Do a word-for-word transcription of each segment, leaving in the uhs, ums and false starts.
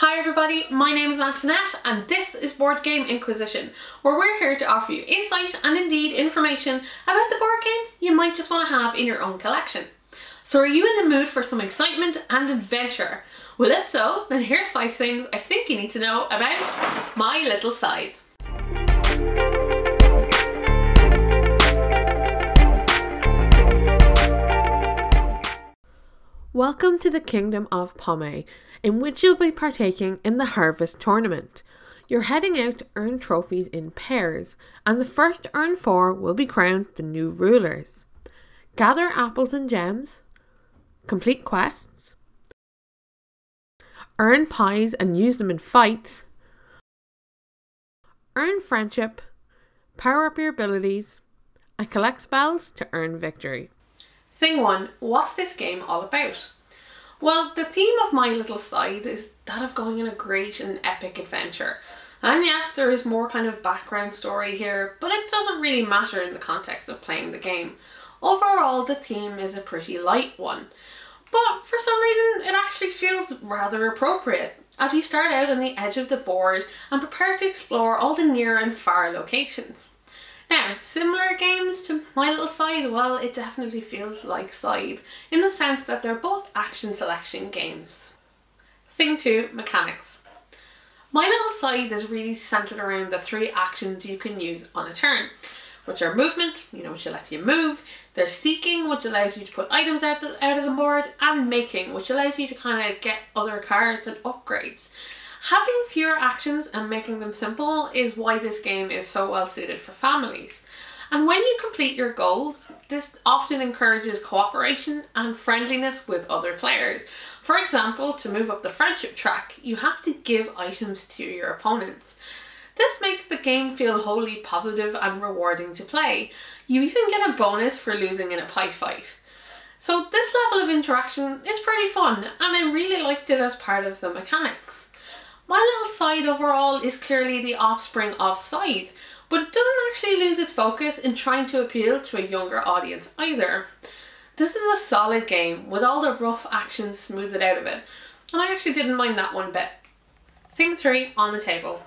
Hi everybody, my name is Antoinette and this is Board Game Inquisition, where we're here to offer you insight and indeed information about the board games you might just want to have in your own collection. So are you in the mood for some excitement and adventure? Well, if so, then here's five things I think you need to know about My Little Scythe. Welcome to the Kingdom of Pome, in which you'll be partaking in the Harvest Tournament. You're heading out to earn trophies in pairs, and the first to earn four will be crowned the new rulers. Gather apples and gems, complete quests, earn pies and use them in fights, earn friendship, power up your abilities, and collect spells to earn victory. Thing one, what's this game all about? Well, the theme of My Little Scythe is that of going on a great and epic adventure. And yes, there is more kind of background story here, but it doesn't really matter in the context of playing the game. Overall, the theme is a pretty light one, but for some reason it actually feels rather appropriate as you start out on the edge of the board and prepare to explore all the near and far locations. Now, similar games to My Little Scythe, well, it definitely feels like Scythe in the sense that they're both action selection games. Thing two, mechanics. My Little Scythe is really centred around the three actions you can use on a turn, which are movement, you know, which lets you move, there's seeking, which allows you to put items out, the, out of the board, and making, which allows you to kind of get other cards and upgrades. Having fewer actions and making them simple is why this game is so well suited for families. And when you complete your goals, this often encourages cooperation and friendliness with other players. For example, to move up the friendship track, you have to give items to your opponents. This makes the game feel wholly positive and rewarding to play. You even get a bonus for losing in a pie fight. So this level of interaction is pretty fun, and I really liked it as part of the mechanics. My Little Scythe overall is clearly the offspring of Scythe, but it doesn't actually lose its focus in trying to appeal to a younger audience either. This is a solid game with all the rough actions smoothed out of it, and I actually didn't mind that one bit. Thing three, on the table.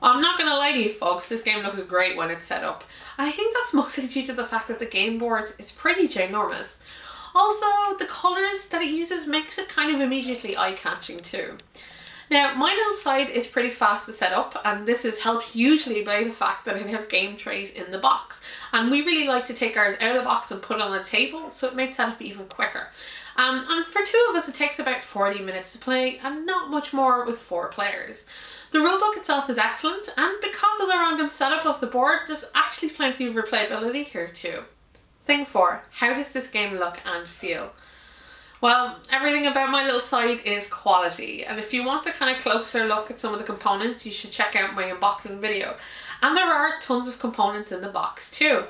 Well, I'm not going to lie to you folks, this game looks great when it's set up, and I think that's mostly due to the fact that the game board is pretty ginormous. Also, the colours that it uses makes it kind of immediately eye-catching too. Now, My Little Scythe is pretty fast to set up, and this is helped hugely by the fact that it has game trays in the box, and we really like to take ours out of the box and put it on the table, so it makes that up even quicker. Um, and for two of us it takes about forty minutes to play, and not much more with four players. The rulebook itself is excellent, and because of the random setup of the board, there's actually plenty of replayability here too. Thing four, how does this game look and feel? Well, everything about My Little Scythe is quality, and if you want a kind of closer look at some of the components, you should check out my unboxing video. And there are tons of components in the box too.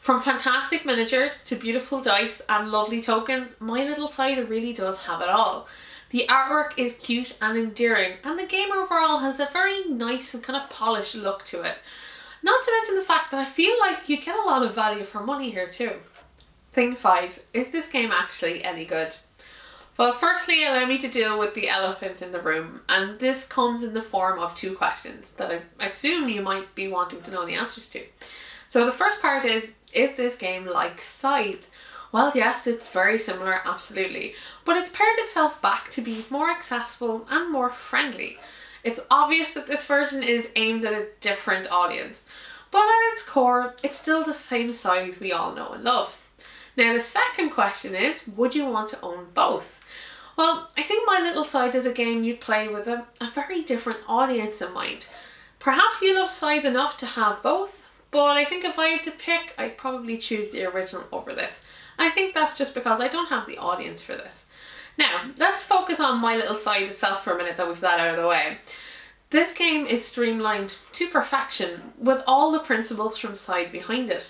From fantastic miniatures to beautiful dice and lovely tokens, My Little Scythe really does have it all. The artwork is cute and endearing, and the game overall has a very nice and kind of polished look to it. Not to mention the fact that I feel like you get a lot of value for money here too. Thing five, is this game actually any good? Well, firstly, allow me to deal with the elephant in the room, and this comes in the form of two questions that I assume you might be wanting to know the answers to. So the first part is, is this game like Scythe? Well, yes, it's very similar, absolutely, but it's pared itself back to be more accessible and more friendly. It's obvious that this version is aimed at a different audience, but at its core, it's still the same Scythe we all know and love. Now, the second question is, would you want to own both? Well, I think My Little Scythe is a game you'd play with a, a very different audience in mind. Perhaps you love Scythe enough to have both, but I think if I had to pick, I'd probably choose the original over this. I think that's just because I don't have the audience for this. Now, let's focus on My Little Scythe itself for a minute that we've got out of the way. This game is streamlined to perfection with all the principles from Scythe behind it.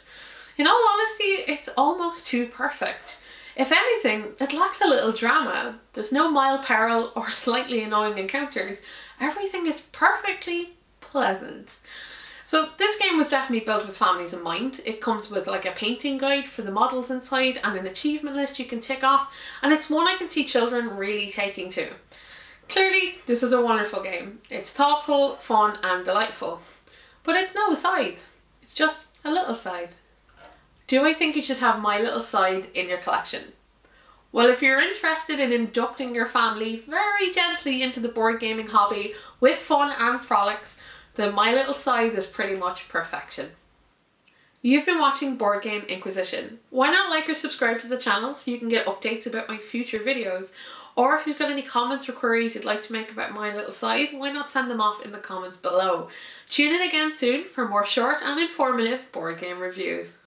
In all honesty, it's almost too perfect. If anything, it lacks a little drama. There's no mild peril or slightly annoying encounters. Everything is perfectly pleasant. So this game was definitely built with families in mind. It comes with like a painting guide for the models inside and an achievement list you can tick off, and it's one I can see children really taking to. Clearly, this is a wonderful game. It's thoughtful, fun and delightful. But it's no Scythe. It's just a little Scythe. Do I think you should have My Little Scythe in your collection? Well, if you're interested in inducting your family very gently into the board gaming hobby with fun and frolics, then My Little Scythe is pretty much perfection. You've been watching Board Game Inquisition. Why not like or subscribe to the channel so you can get updates about my future videos? Or if you've got any comments or queries you'd like to make about My Little Scythe, why not send them off in the comments below. Tune in again soon for more short and informative board game reviews.